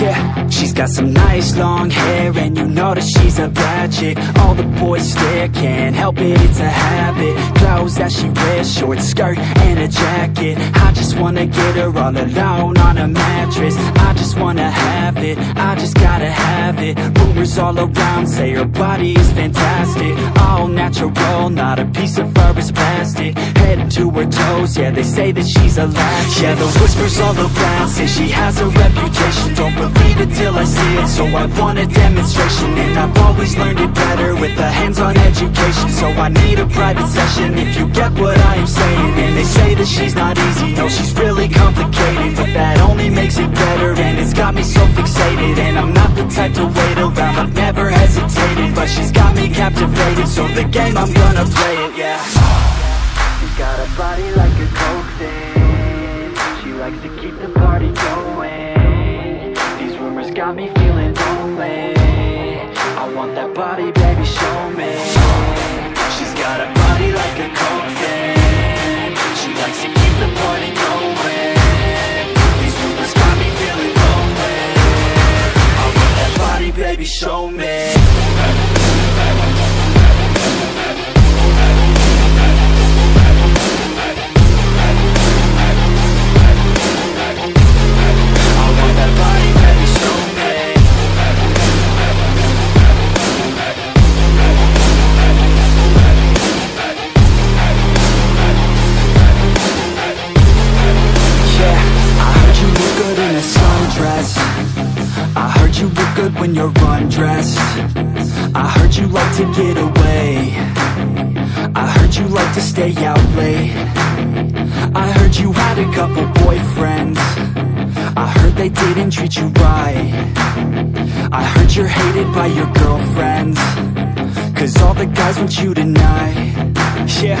yeah. She's got some nice long hair, and you know that she's a bad chick. All the boys stare, can't help it, it's a habit. Clothes that she wears, short skirt and a jacket. I just wanna get her all alone on a mattress. I just wanna have it, I just gotta have it. Rumors all around say her body is fantastic. All natural, not a piece of fur is plastic. Head to her toes, yeah, they say that she's a latch. Yeah, the whispers all around say she has a reputation. Don't believe it till I see it, so I want a demonstration. And I've always learned it better with a hands-on education. So I need a private session if you get what I am saying. And they say that she's not easy, no, she's really complicated. But that only makes it better, and it's got me so fixated. And I'm not the type to wait around, I've never hesitated. But she's got me captivated, so the game, I'm gonna play it, yeah. She's got a body like a coke thing. She likes to keep the party going. Got me feeling lonely. I want that body, baby, show me. She's got a body like a coke fan. She likes to keep the party going. These rumors got me feeling lonely. I want that body, baby, show me. When you're undressed, I heard you like to get away. I heard you like to stay out late. I heard you had a couple boyfriends. I heard they didn't treat you right. I heard you're hated by your girlfriends, 'cause all the guys want you tonight. Yeah.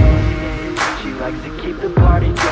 She likes to keep the party going.